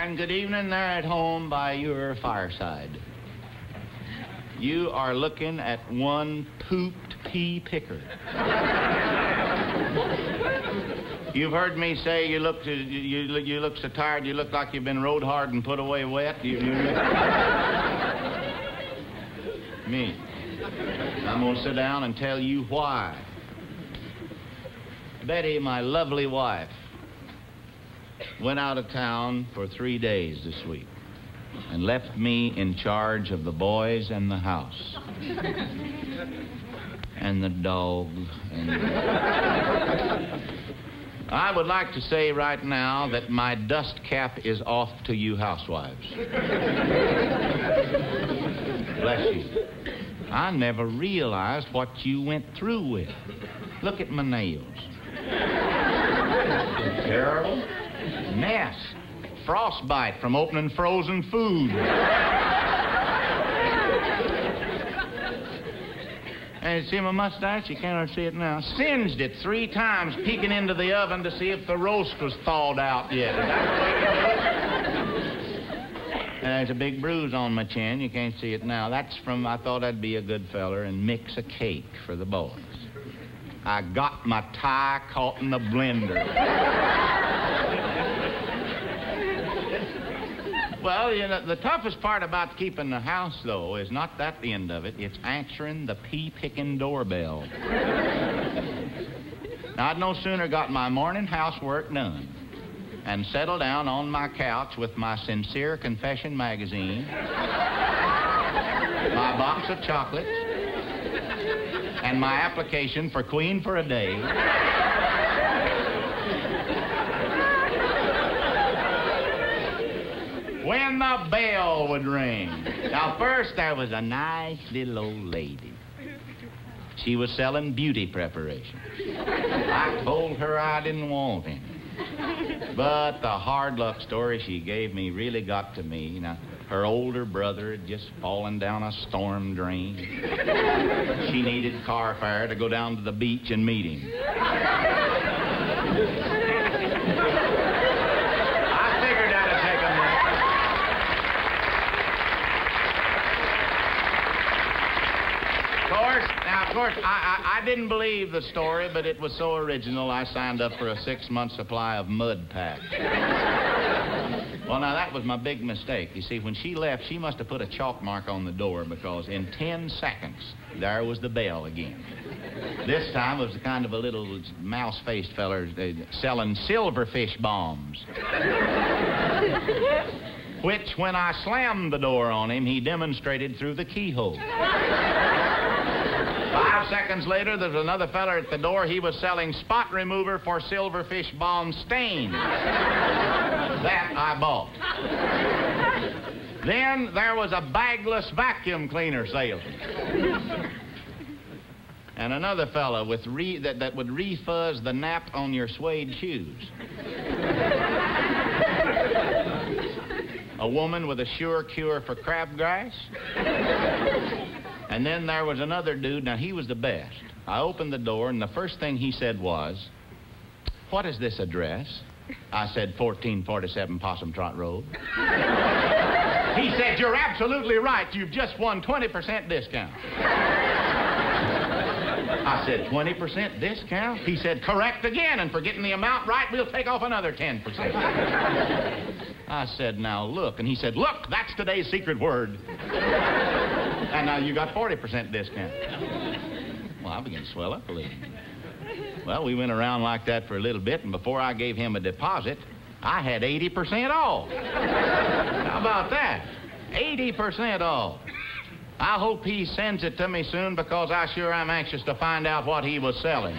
and good evening there at home by your fireside. You are looking at one pooped pea picker. You've heard me say you look so tired, you look like you've been rode hard and put away wet. Me. I'm going to sit down and tell you why. Betty, my lovely wife, went out of town for 3 days this week and left me in charge of the boys and the house. And the dog. And I would like to say right now that my dust cap is off to you housewives. Bless you. I never realized what you went through with. Look at my nails. Terrible. Mess. Frostbite from opening frozen food. And see my mustache? You can't hardly see it now. Singed it 3 times, peeking into the oven to see if the roast was thawed out yet. There's a big bruise on my chin. You can't see it now. That's from, I thought I'd be a good feller and mix a cake for the boys. I got my tie caught in the blender. Well, you know, the toughest part about keeping the house, though, is not that the end of it. It's answering the pea-picking doorbell. Now, I'd no sooner got my morning housework done and settle down on my couch with my Sincere Confession magazine, my box of chocolates, and my application for Queen for a Day. When the bell would ring. Now, first, there was a nice little old lady. She was selling beauty preparations. I told her I didn't want any. But the hard luck story she gave me really got to me. You know, her older brother had just fallen down a storm drain. She needed car fare to go down to the beach and meet him. I figured that'd take a minute. Of course, I didn't believe the story, but it was so original, I signed up for a 6-month supply of Mud Pack. Well, now, that was my big mistake. You see, when she left, she must have put a chalk mark on the door, because in 10 seconds, there was the bell again. This time, it was kind of a little mouse-faced feller selling silverfish bombs. Which, when I slammed the door on him, he demonstrated through the keyhole. 5 seconds later, there's another feller at the door. He was selling spot remover for silverfish bomb stains. That I bought. Then there was a bagless vacuum cleaner sale. And another fella with that would refuzz the nap on your suede shoes. A woman with a sure cure for crabgrass. And then there was another dude. Now, he was the best. I opened the door, and the first thing he said was, "What is this address?" I said, 1447 Possum Trot Road. He said, "You're absolutely right. You've just won 20% discount." I said, "20% discount?" He said, "Correct again, and for getting the amount right, we'll take off another 10%. I said, "Now, look." And he said, "Look, that's today's secret word. And now you got 40% discount." Well, I began to swell up a little. Well, we went around like that for a little bit, and before I gave him a deposit, I had 80% off. How about that? 80% off. I hope he sends it to me soon, because I sure am anxious to find out what he was selling.